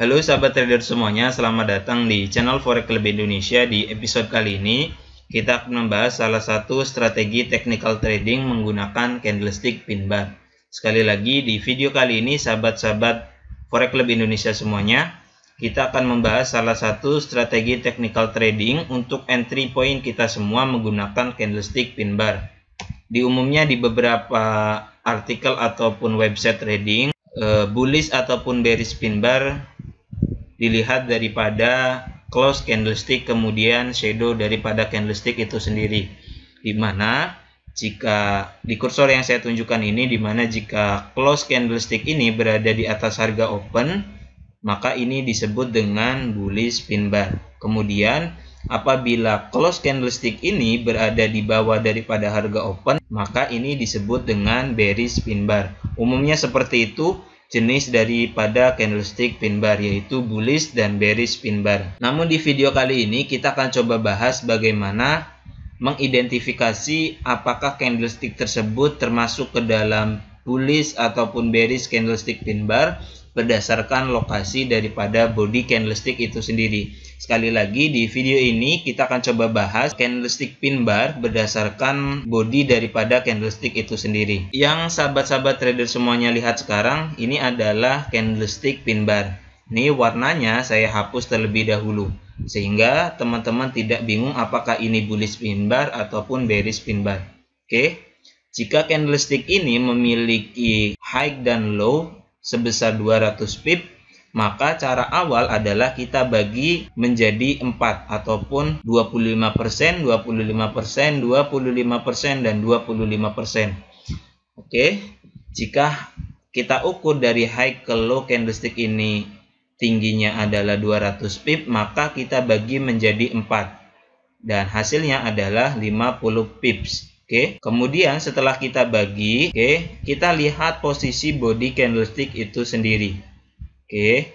Halo sahabat trader semuanya, selamat datang di channel Forex Club Indonesia. Di episode kali ini kita akan membahas salah satu strategi technical trading menggunakan candlestick pin bar. Sekali lagi di video kali ini sahabat-sahabat Forex Club Indonesia semuanya, kita akan membahas salah satu strategi technical trading untuk entry point kita semua menggunakan candlestick pin bar. Di umumnya di beberapa artikel ataupun website trading, bullish ataupun bearish pin bar dilihat daripada close candlestick kemudian shadow daripada candlestick itu sendiri, dimana jika di kursor yang saya tunjukkan ini, dimana jika close candlestick ini berada di atas harga open, maka ini disebut dengan bullish pin bar. Kemudian apabila close candlestick ini berada di bawah daripada harga open, maka ini disebut dengan bearish pin bar. Umumnya seperti itu jenis daripada candlestick pin bar, yaitu bullish dan bearish pin bar. Namun di video kali ini kita akan coba bahas bagaimana mengidentifikasi apakah candlestick tersebut termasuk ke dalam bullish ataupun bearish candlestick pin bar berdasarkan lokasi daripada body candlestick itu sendiri. Sekali lagi di video ini kita akan coba bahas candlestick pin bar berdasarkan body daripada candlestick itu sendiri. Yang sahabat-sahabat trader semuanya lihat sekarang, ini adalah candlestick pin bar. Ini warnanya saya hapus terlebih dahulu sehingga teman-teman tidak bingung apakah ini bullish pin bar ataupun bearish pin bar. Oke, jika candlestick ini memiliki high dan low sebesar 200 pip, maka cara awal adalah kita bagi menjadi 4 ataupun 25%, 25%, 25% dan 25%. Oke, jika kita ukur dari high ke low candlestick ini tingginya adalah 200 pip, maka kita bagi menjadi 4 dan hasilnya adalah 50 pips. Oke, kemudian setelah kita bagi, kita lihat posisi body candlestick itu sendiri. Oke,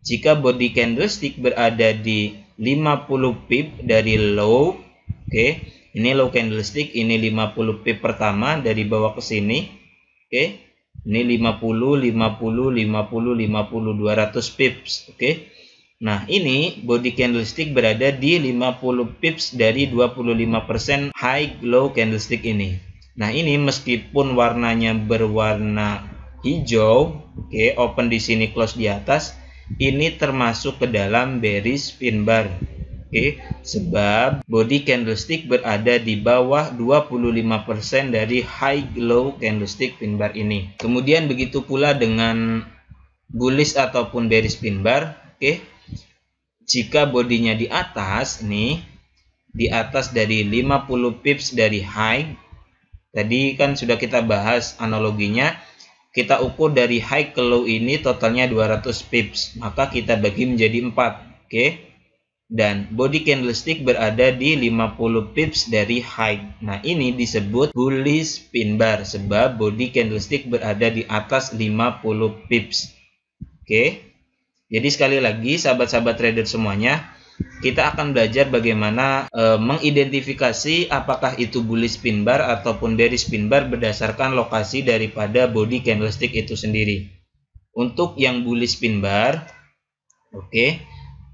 jika body candlestick berada di 50 pip dari low, ini low candlestick, ini 50 pip pertama dari bawah ke sini. Oke, ini 50, 50, 50, 50, 200 pips. Oke, nah ini body candlestick berada di 50 pips dari 25% high low candlestick ini. Nah ini meskipun warnanya berwarna hijau, open di sini, close di atas, ini termasuk ke dalam bearish pin bar. Sebab body candlestick berada di bawah 25% dari high low candlestick pin bar ini. Kemudian begitu pula dengan bullish ataupun bearish pin bar. Jika bodinya di atas nih, di atas dari 50 pips dari high, tadi kan sudah kita bahas analoginya, kita ukur dari high ke low ini totalnya 200 pips, maka kita bagi menjadi 4, dan body candlestick berada di 50 pips dari high. Nah ini disebut bullish pin bar sebab body candlestick berada di atas 50 pips. Jadi sekali lagi sahabat-sahabat trader semuanya, kita akan belajar bagaimana mengidentifikasi apakah itu bullish pin bar ataupun bearish pin bar berdasarkan lokasi daripada body candlestick itu sendiri. Untuk yang bullish pin bar,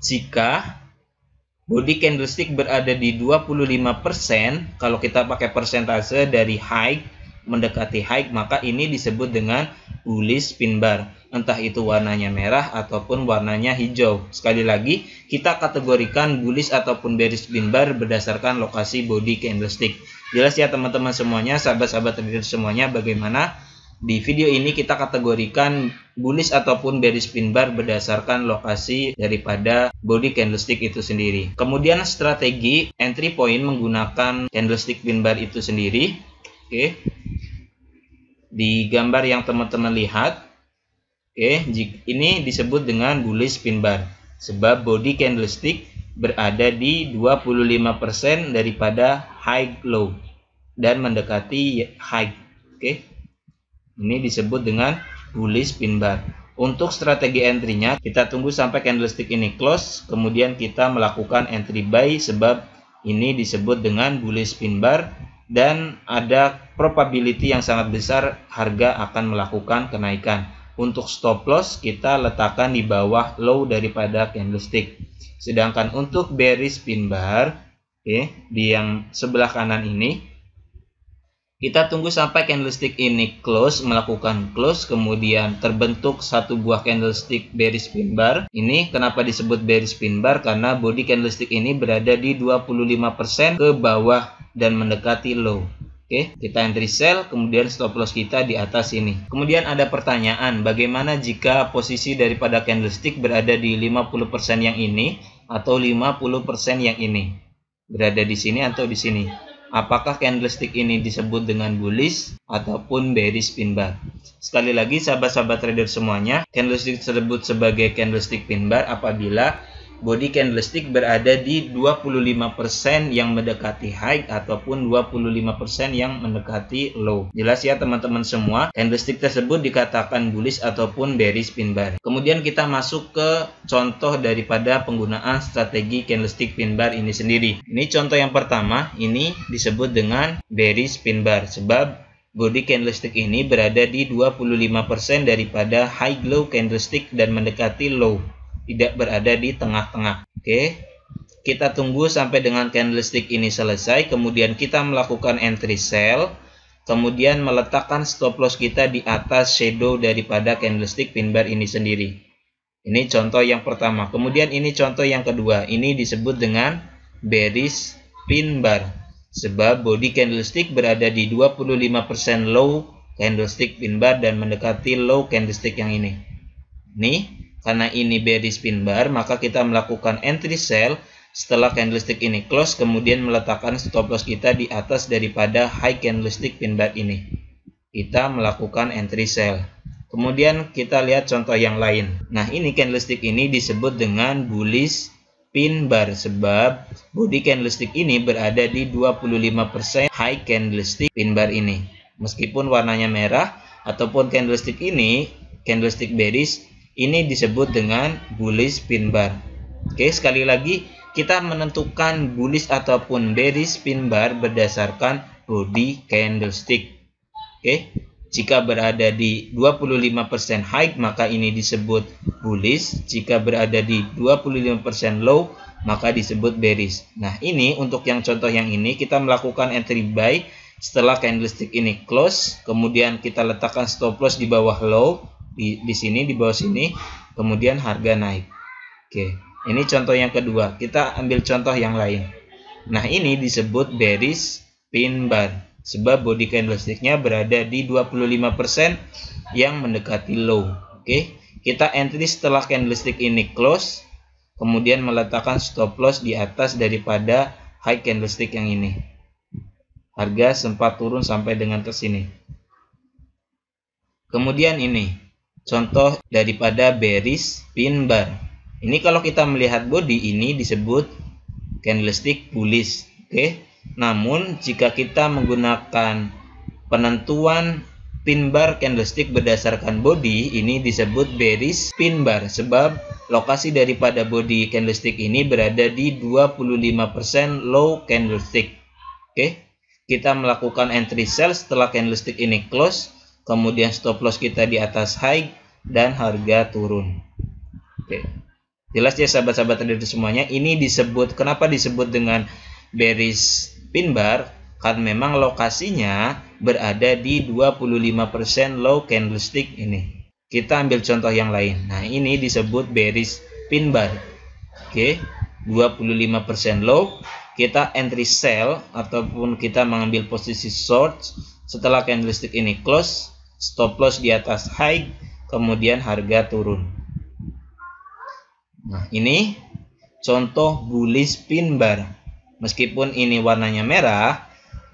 jika body candlestick berada di 25%, kalau kita pakai persentase dari high mendekati high, maka ini disebut dengan bullish pin bar, entah itu warnanya merah ataupun warnanya hijau. Sekali lagi kita kategorikan bullish ataupun bearish pin bar berdasarkan lokasi body candlestick. Jelas ya teman-teman semuanya, sahabat-sahabat trader semuanya, bagaimana di video ini kita kategorikan bullish ataupun bearish pin bar berdasarkan lokasi daripada body candlestick itu sendiri. Kemudian strategi entry point menggunakan candlestick pin bar itu sendiri. Di gambar yang teman-teman lihat, ini disebut dengan bullish pin bar sebab body candlestick berada di 25% daripada high low dan mendekati high. Ini disebut dengan bullish pin bar. Untuk strategi entry-nya kita tunggu sampai candlestick ini close, kemudian kita melakukan entry buy sebab ini disebut dengan bullish pin bar dan ada probability yang sangat besar harga akan melakukan kenaikan. Untuk stop loss kita letakkan di bawah low daripada candlestick. Sedangkan untuk bearish pin bar, di yang sebelah kanan ini, kita tunggu sampai candlestick ini close, melakukan close, kemudian terbentuk satu buah candlestick bearish pin bar. Ini kenapa disebut bearish pin bar? Karena body candlestick ini berada di 25% ke bawah dan mendekati low. Oke, kita entry sell, kemudian stop loss kita di atas ini. Kemudian ada pertanyaan, bagaimana jika posisi daripada candlestick berada di 50% yang ini atau 50% yang ini? Berada di sini atau di sini? Apakah candlestick ini disebut dengan bullish ataupun bearish pin bar? Sekali lagi sahabat-sahabat trader semuanya, candlestick tersebut sebagai candlestick pin bar apabila body candlestick berada di 25% yang mendekati high ataupun 25% yang mendekati low. Jelas ya teman-teman semua, candlestick tersebut dikatakan bullish ataupun bearish pin bar. Kemudian kita masuk ke contoh daripada penggunaan strategi candlestick pin bar ini sendiri. Ini contoh yang pertama, ini disebut dengan bearish pin bar sebab body candlestick ini berada di 25% daripada high low candlestick dan mendekati low, tidak berada di tengah-tengah. Oke, kita tunggu sampai dengan candlestick ini selesai, kemudian kita melakukan entry sell, kemudian meletakkan stop loss kita di atas shadow daripada candlestick pin bar ini sendiri. Ini contoh yang pertama. Kemudian ini contoh yang kedua, ini disebut dengan bearish pin bar sebab body candlestick berada di 25% low candlestick pin bar dan mendekati low candlestick yang ini. Karena ini bearish pin bar, maka kita melakukan entry sell setelah candlestick ini close, kemudian meletakkan stop loss kita di atas daripada high candlestick pin bar ini. Kita melakukan entry sell. Kemudian kita lihat contoh yang lain. Nah, ini candlestick ini disebut dengan bullish pin bar sebab body candlestick ini berada di 25% high candlestick pin bar ini. Meskipun warnanya merah ataupun candlestick ini, candlestick bearish, ini disebut dengan bullish pin bar. Oke, sekali lagi kita menentukan bullish ataupun bearish pin bar berdasarkan body candlestick. Oke, jika berada di 25% high maka ini disebut bullish, jika berada di 25% low maka disebut bearish. Nah, ini untuk yang contoh yang ini kita melakukan entry buy setelah candlestick ini close, kemudian kita letakkan stop loss di bawah low di sini, di bawah sini, kemudian harga naik. Oke, ini contoh yang kedua. Kita ambil contoh yang lain. Nah, ini disebut bearish pin bar sebab body candlesticknya berada di 25% yang mendekati low. Oke, kita entry setelah candlestick ini close, kemudian meletakkan stop loss di atas daripada high candlestick yang ini. Harga sempat turun sampai dengan ke sini. Kemudian ini contoh daripada bearish pin bar. Ini kalau kita melihat body ini disebut candlestick bullish. Oke. Namun jika kita menggunakan penentuan pin bar candlestick berdasarkan body, ini disebut bearish pin bar sebab lokasi daripada body candlestick ini berada di 25% low candlestick. Oke, kita melakukan entry sell setelah candlestick ini close, kemudian stop loss kita di atas high dan harga turun. Oke. Jelas ya sahabat-sahabat trader semuanya, ini disebut, kenapa disebut dengan bearish pin bar? Karena memang lokasinya berada di 25% low candlestick ini. Kita ambil contoh yang lain. Nah, ini disebut bearish pin bar. Oke, 25% low. Kita entry sell ataupun kita mengambil posisi short setelah candlestick ini close, stop loss di atas high, kemudian harga turun. Nah, ini contoh bullish pin bar. Meskipun ini warnanya merah,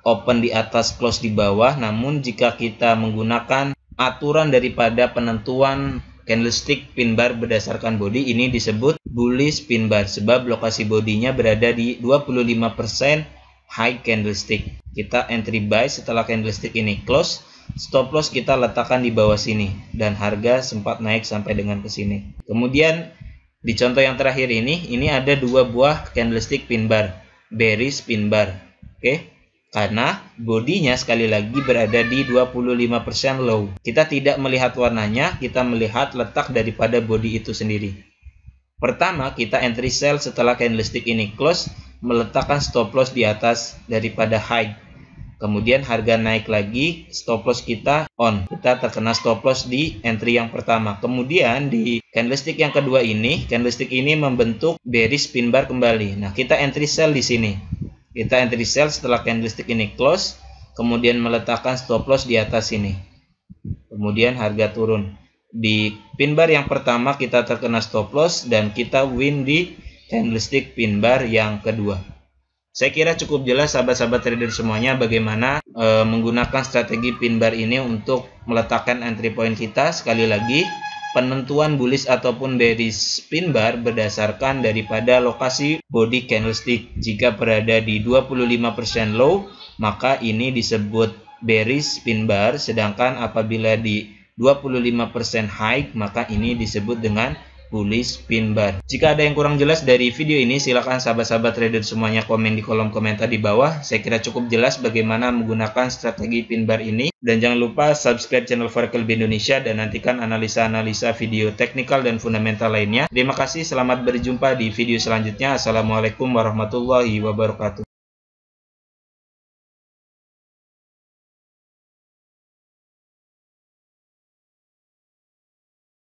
open di atas, close di bawah, namun jika kita menggunakan aturan daripada penentuan candlestick pin bar berdasarkan body, ini disebut bullish pin bar sebab lokasi bodinya berada di 25% high candlestick. Kita entry buy setelah candlestick ini close, stop loss kita letakkan di bawah sini dan harga sempat naik sampai dengan ke sini. Kemudian di contoh yang terakhir ini ada dua buah candlestick pin bar, bearish pin bar. Oke, karena bodinya sekali lagi berada di 25% low. Kita tidak melihat warnanya, kita melihat letak daripada body itu sendiri. Pertama, kita entry sell setelah candlestick ini close, meletakkan stop loss di atas daripada high. Kemudian harga naik lagi, stop loss kita on. Kita terkena stop loss di entry yang pertama. Kemudian di candlestick yang kedua ini, candlestick ini membentuk bearish pin bar kembali. Nah, kita entry sell di sini. Kita entry sell setelah candlestick ini close, kemudian meletakkan stop loss di atas sini. Kemudian harga turun. Di pin bar yang pertama kita terkena stop loss dan kita win di candlestick pin bar yang kedua. Saya kira cukup jelas sahabat-sahabat trader semuanya bagaimana menggunakan strategi pin bar ini untuk meletakkan entry point kita. Sekali lagi, penentuan bullish ataupun bearish pin bar berdasarkan daripada lokasi body candlestick. Jika berada di 25% low, maka ini disebut bearish pin bar, sedangkan apabila di 25% high, maka ini disebut dengan bullish pin bar. Jika ada yang kurang jelas dari video ini, silakan sahabat-sahabat trader semuanya komen di kolom komentar di bawah. Saya kira cukup jelas bagaimana menggunakan strategi pin bar ini. Dan jangan lupa subscribe channel Forex Club Indonesia dan nantikan analisa-analisa video teknikal dan fundamental lainnya. Terima kasih, selamat berjumpa di video selanjutnya. Assalamualaikum warahmatullahi wabarakatuh.